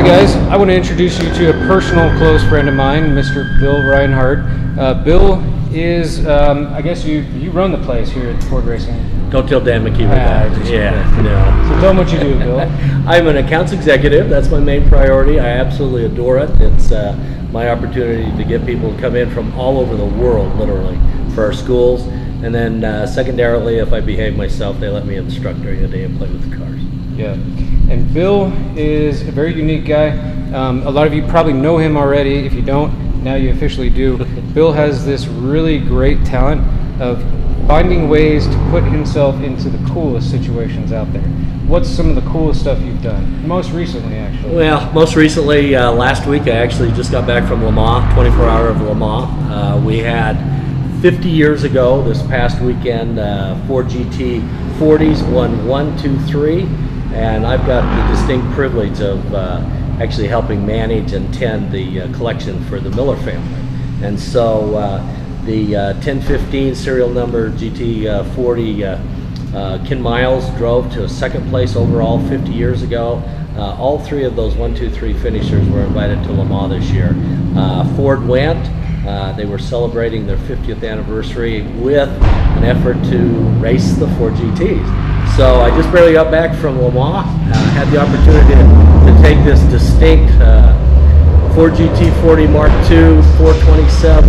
Hi guys, I want to introduce you to a personal close friend of mine, Mr. Bill Rhinehart. Bill is, I guess you run the place here at Ford Racing. Don't tell Dan McKeever that. Yeah, no. So tell him what you do, Bill. I'm an accounts executive. That's my main priority. I absolutely adore it. It's my opportunity to get people to come in from all over the world, literally, for our schools. And then secondarily, if I behave myself, they let me instruct during the day and play with the cars. Yeah. And Bill is a very unique guy. A lot of you probably know him already. If you don't, now you officially do. Bill has this really great talent of finding ways to put himself into the coolest situations out there. What's some of the coolest stuff you've done? Most recently, actually. Well, most recently, last week, I actually just got back from Le Mans, 24 hour of Le Mans. We had 50 years ago, this past weekend, Ford GT 40s won 1, 2, 3. And I've got the distinct privilege of actually helping manage and tend the collection for the Miller family. And so the 1015 serial number GT 40, Ken Miles drove to a second place overall 50 years ago. All three of those 1, 2, 3 finishers were invited to Le Mans this year. Ford went. They were celebrating their 50th anniversary with an effort to race the Ford GTs. So I just barely got back from Le Mans. Had the opportunity to take this distinct Ford GT 40 Mark II, 427,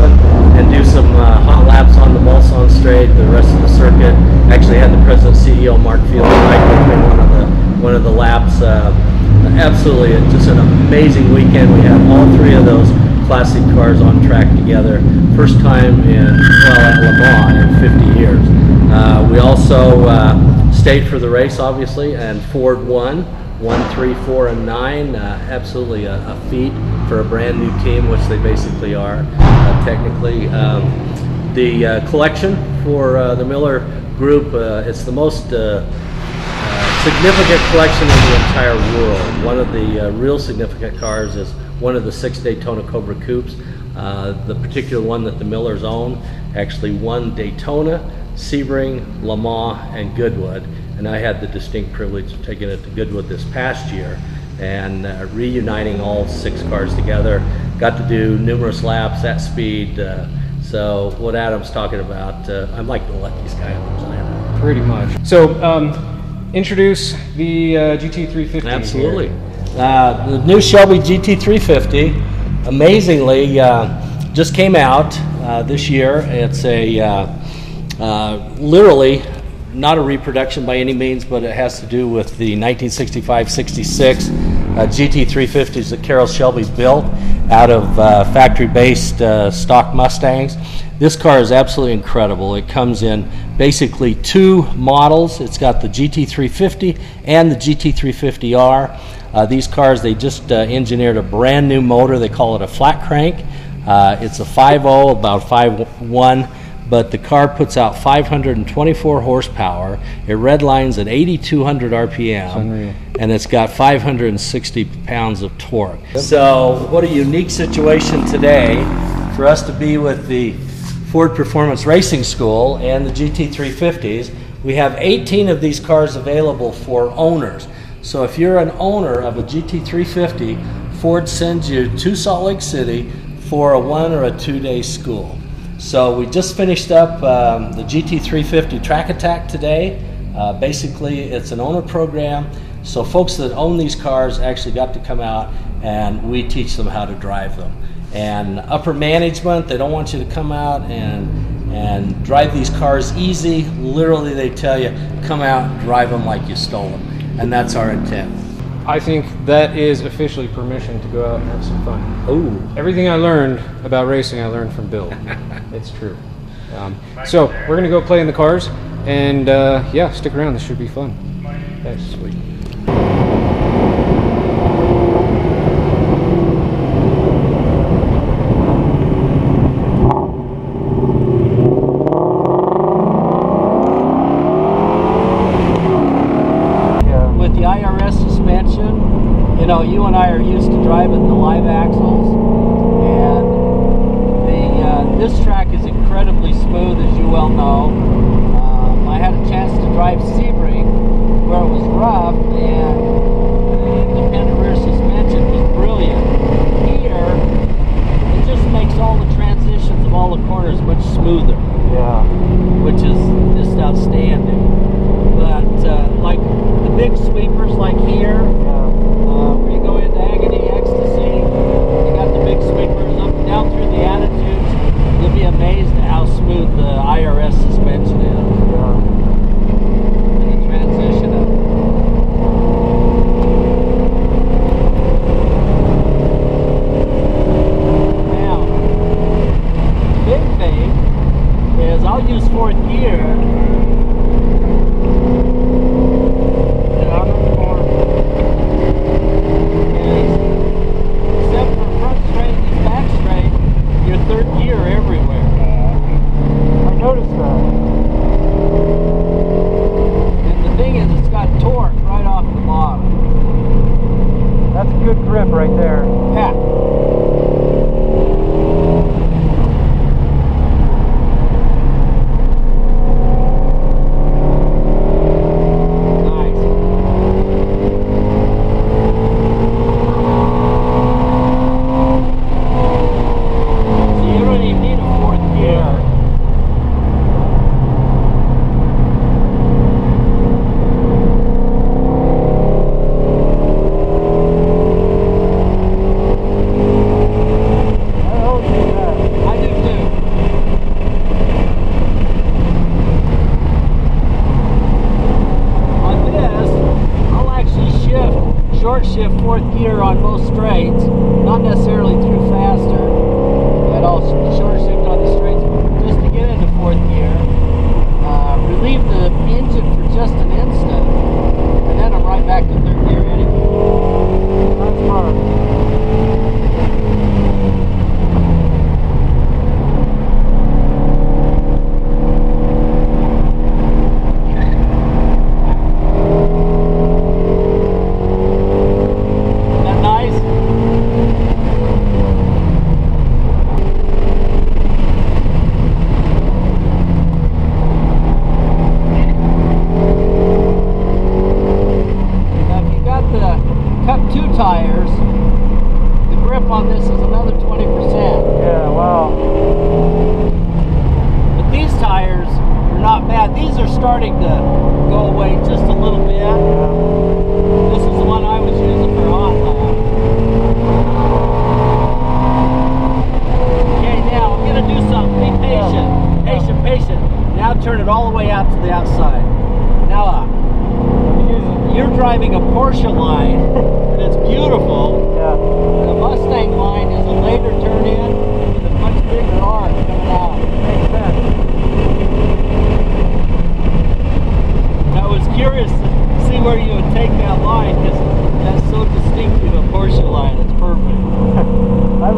and do some hot laps on the Mulsanne Straight, the rest of the circuit. Actually had the president CEO Mark Field ride with me one of the laps. Absolutely, just an amazing weekend. We had all three of those classic cars on track together. First time at Le Mans in 50 years. We also stayed for the race, obviously, and Ford won 1, 3, 4, and 9. Absolutely a feat for a brand new team, which they basically are technically. The collection for the Miller Group, it's the most significant collection in the entire world. One of the real significant cars is one of the 6 Daytona Cobra coupes. The particular one that the Millers own actually won Daytona, Sebring, Le Mans, and Goodwood, and I had the distinct privilege of taking it to Goodwood this past year and reuniting all 6 cars together. Got to do numerous laps at speed, so what Adam's talking about, I'm like the luckiest guy on the planet. Pretty much. So introduce the GT350. Absolutely. The new Shelby GT350, amazingly, just came out this year. It's a literally not a reproduction by any means, but it has to do with the 1965-66 GT350s that Carroll Shelby built out of factory-based stock Mustangs. This car is absolutely incredible. It comes in basically 2 models. It's got the GT350 and the GT350R. These cars, they just engineered a brand new motor. They call it a flat crank. It's a 5.0, about 5.1. But the car puts out 524 horsepower. It redlines at 8,200 RPM, and it's got 560 pounds of torque. So what a unique situation today for us to be with the Ford Performance Racing School and the GT350s. We have 18 of these cars available for owners. So if you're an owner of a GT350, Ford sends you to Salt Lake City for a 1 or a 2-day school. So we just finished up the GT350 Track Attack today. Basically, it's an owner program. So folks that own these cars actually got to come out and we teach them how to drive them. And upper management, they don't want you to come out and drive these cars easy. Literally, they tell you, come out, drive them like you stole them. And that's our intent. I think that is officially permission to go out and have some fun. Ooh. Everything I learned about racing, I learned from Bill. It's true. So we're going to go play in the cars, and yeah, stick around. This should be fun. That's sweet. You and I are used to driving the live axles, and this track is incredibly smooth, as you well know. I had a chance to drive Sebring, where it was rough, and the independent rear suspension was fourth gear on most straights, not necessarily through faster at all, short shift on the straights, just to get into fourth gear, relieve the engine for just an instant, and then I'm right back to third gear anyway. Not far.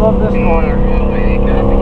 Love this corner.